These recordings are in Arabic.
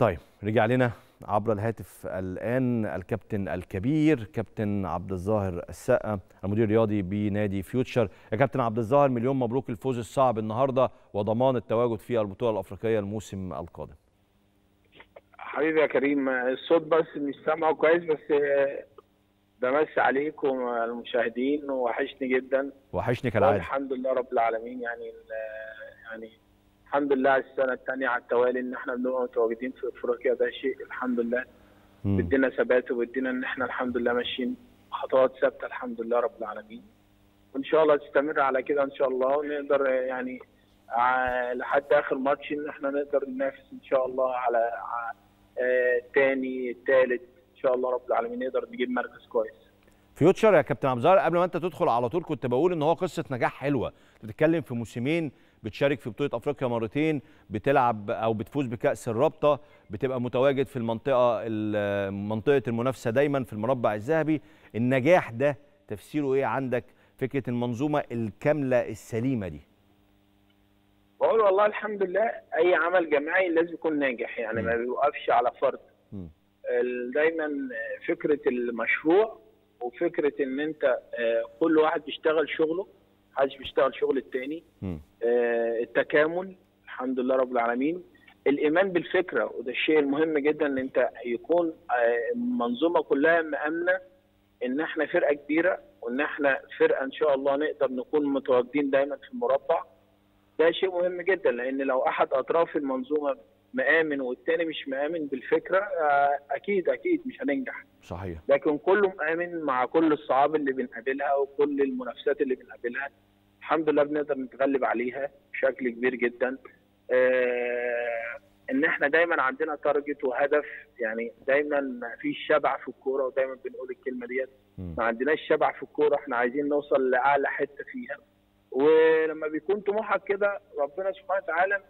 طيب رجع لنا عبر الهاتف الآن الكابتن الكبير كابتن عبد الظاهر السقا المدير الرياضي بنادي فيوتشر. يا كابتن عبد الظاهر، مليون مبروك الفوز الصعب النهارده وضمان التواجد في البطولة الأفريقية الموسم القادم. حبيبي يا كريم، الصوت بس مش سامعه كويس، بس بمسي عليكم المشاهدين، وحشني جدا. وحشني كالعادة. الحمد لله رب العالمين، يعني الحمد لله على السنة الثانية على التوالي إن إحنا بنبقى متواجدين في أفريقيا. ده شيء الحمد لله بدينا ثبات، وبدينا إن إحنا الحمد لله ماشيين خطوات ثابتة الحمد لله رب العالمين، وإن شاء الله تستمر على كده إن شاء الله، ونقدر يعني لحد آخر ماتش إن إحنا نقدر ننافس إن شاء الله على الثاني الثالث إن شاء الله رب العالمين، نقدر نجيب مركز كويس. فيوتشر يا كابتن عبد الظاهر، قبل ما انت تدخل على طول كنت بقول ان هو قصه نجاح حلوه، بتتكلم في موسمين بتشارك في بطوله افريقيا مرتين، بتلعب او بتفوز بكاس الرابطه، بتبقى متواجد في منطقه المنافسه دايما في المربع الذهبي. النجاح ده تفسيره ايه عندك، فكره المنظومه الكامله السليمه دي؟ بقول والله الحمد لله اي عمل جماعي لازم يكون ناجح، يعني ما بيوقفش على فرد. دايما فكره المشروع وفكره ان انت كل واحد بيشتغل شغله، محدش بيشتغل شغل التاني. التكامل الحمد لله رب العالمين، الايمان بالفكره، وده الشيء المهم جدا ان انت يكون المنظومه كلها مامنه ان احنا فرقه كبيره، وان احنا فرقه ان شاء الله نقدر نكون متواجدين دايما في المربع. ده شيء مهم جدا، لان لو احد اطراف المنظومه مآمن والتاني مش مآمن بالفكرة أكيد مش هننجح. صحيح. لكن كله مآمن مع كل الصعاب اللي بنقابلها وكل المنافسات اللي بنقابلها الحمد لله بنقدر نتغلب عليها بشكل كبير جدا. إن إحنا دايما عندنا تارجت وهدف، يعني دايما ما فيش شبع في الكورة، ودايما بنقول الكلمة ديت، ما عندناش شبع في الكورة، إحنا عايزين نوصل لأعلى حتة فيها. ولما بيكون طموحك كده ربنا سبحانه وتعالى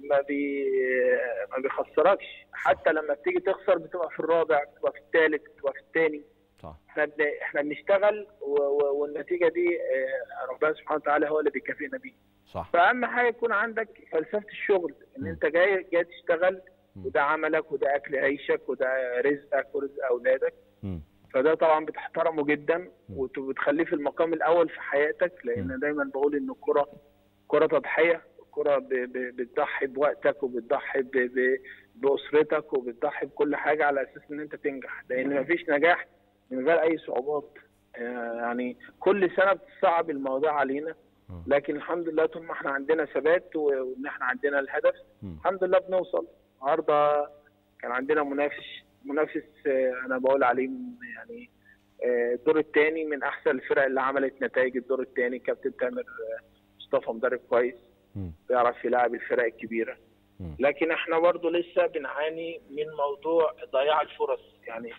ما بيخسركش، حتى لما بتيجي تخسر بتبقى في الرابع، بتبقى في الثالث، بتبقى في الثاني. صح. احنا بنشتغل والنتيجه دي ربنا سبحانه وتعالى هو اللي بيكافئنا بيها. صح. فاهم حاجه يكون عندك فلسفه الشغل، ان انت جاي تشتغل، وده عملك وده اكل عيشك وده رزقك ورزق اولادك. فده طبعا بتحترمه جدا وبتخليه في المقام الاول في حياتك، لان دايما بقول ان الكره كره تضحيه، كرة بتضحي بوقتك وبتضحي بأسرتك وبتضحي بكل حاجة على أساس إن أنت تنجح، لأن مفيش نجاح من غير أي صعوبات. يعني كل سنة بتصعب الموضوع علينا، لكن الحمد لله طول ما إحنا عندنا ثبات وإن إحنا عندنا الهدف الحمد لله بنوصل. النهارده كان عندنا منافس أنا بقول عليه يعني الدور الثاني من أحسن الفرق اللي عملت نتائج الدور الثاني، كابتن تامر مصطفى مدرب كويس بيعرف يلاعب الفرق الكبيره، لكن احنا برضه لسه بنعاني من موضوع ضياع الفرص. يعني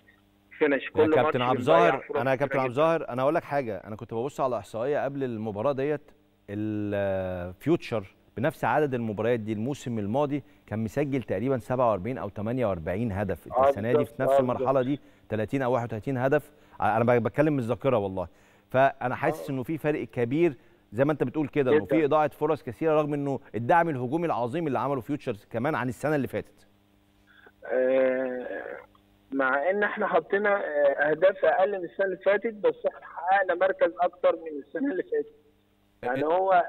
فينش كل ماتش يا كابتن عبد الظاهر. انا يا كابتن عبد الظاهر انا اقول لك حاجه، انا كنت ببص على احصائيه قبل المباراه ديت، الفيوتشر بنفس عدد المباريات دي الموسم الماضي كان مسجل تقريبا 47 او 48 هدف، السنه دي في نفس المرحله دي 30 او 31 هدف، انا بتكلم من الذاكره والله. فانا حاسس انه في فرق كبير زي ما انت بتقول كده، وفي اضاعه فرص كثيره رغم انه الدعم الهجومي العظيم اللي عمله فيوتشر كمان عن السنه اللي فاتت. مع ان احنا حطينا اهداف اقل من السنه اللي فاتت، بس احنا حققنا مركز اكتر من السنه اللي فاتت. يعني هو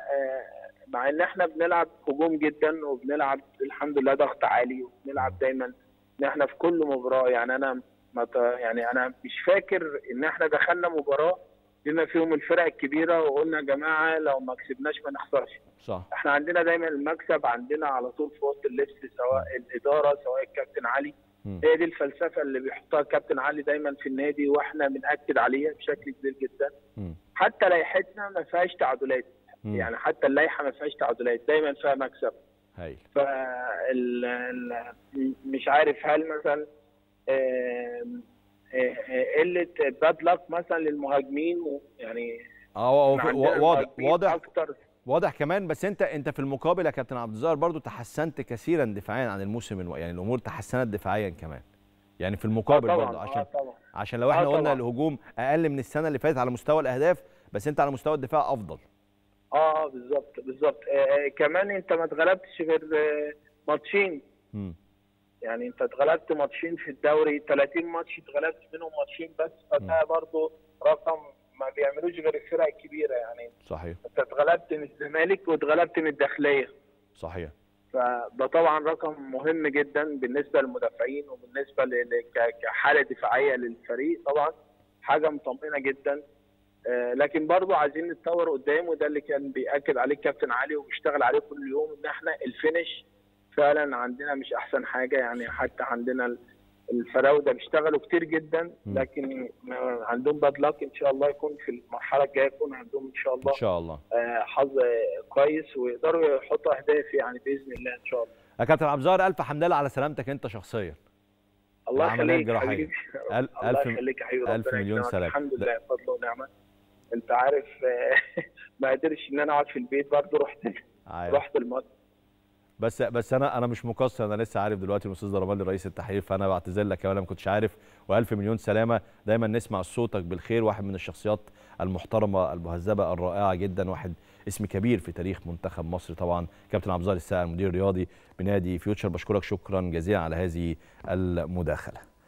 مع ان احنا بنلعب هجوم جدا وبنلعب الحمد لله ضغط عالي، وبنلعب دايما ان احنا في كل مباراه، يعني انا مش فاكر ان احنا دخلنا مباراه بما فيهم الفرق الكبيره وقلنا يا جماعه لو ما كسبناش ما نخسرش. صح. احنا عندنا دايما المكسب عندنا على طول في وسط اللبس، سواء الاداره سواء الكابتن علي. هي دي الفلسفه اللي بيحطها الكابتن علي دايما في النادي، واحنا بنأكد عليها بشكل كبير جدا. حتى لائحتنا ما فيهاش تعادلات، يعني حتى اللائحه ما فيهاش تعادلات، دايما فيها مكسب. هايل. مش عارف هل مثلا قله باد لك مثلا للمهاجمين، يعني واضح كمان. بس انت في المقابل يا كابتن عبد الظاهر برضو تحسنت كثيرا دفاعيا عن الموسم، يعني الامور تحسنت دفاعيا كمان، يعني في المقابل برضو عشان لو احنا قلنا الهجوم اقل من السنه اللي فاتت على مستوى الاهداف، بس انت على مستوى الدفاع افضل. بالظبط بالظبط. كمان انت ما اتغلبتش غير ماتشين، يعني انت اتغلبت ماتشين في الدوري، 30 ماتش اتغلبت منهم ماتشين بس، فده برضه رقم ما بيعملوش غير الفرق الكبيره يعني. صحيح. انت اتغلبت من الزمالك واتغلبت من الداخليه. صحيح. فده طبعا رقم مهم جدا بالنسبه للمدافعين وبالنسبه كحاله دفاعيه للفريق، طبعا حاجه مطمئنه جدا. لكن برضه عايزين نتطور قدام، وده اللي كان بيأكد عليه الكابتن علي وبيشتغل عليه كل يوم، ان احنا الفينش فعلا عندنا مش احسن حاجه يعني. حتى عندنا الفراوده بيشتغلوا كتير جدا، لكن عندهم باد لاك. ان شاء الله يكون في المرحله الجايه يكون عندهم ان شاء الله حظ كويس ويقدروا يحطوا اهداف يعني باذن الله ان شاء الله. يا كابتن عبد الظاهر الف حمد لله على سلامتك انت شخصيا. الله يخليك حبيبي. الله يخليك يا حبيبي. 1000 مليون سلام. الحمد لله بفضل ونعمه. انت عارف ما قدرتش ان انا اقعد في البيت، برضه رحت الماتش. بس انا مش مقصر، انا لسه عارف دلوقتي الاستاذ ضرمال رئيس التحرير، فانا بعتذر لك يا ولا ما كنتش عارف. والف مليون سلامه، دايما نسمع صوتك بالخير. واحد من الشخصيات المحترمه المهذبه الرائعه جدا، واحد اسم كبير في تاريخ منتخب مصر طبعا، كابتن عبد الظاهر السقا المدير الرياضي بنادي فيوتشر. بشكرك شكرا جزيلا على هذه المداخله.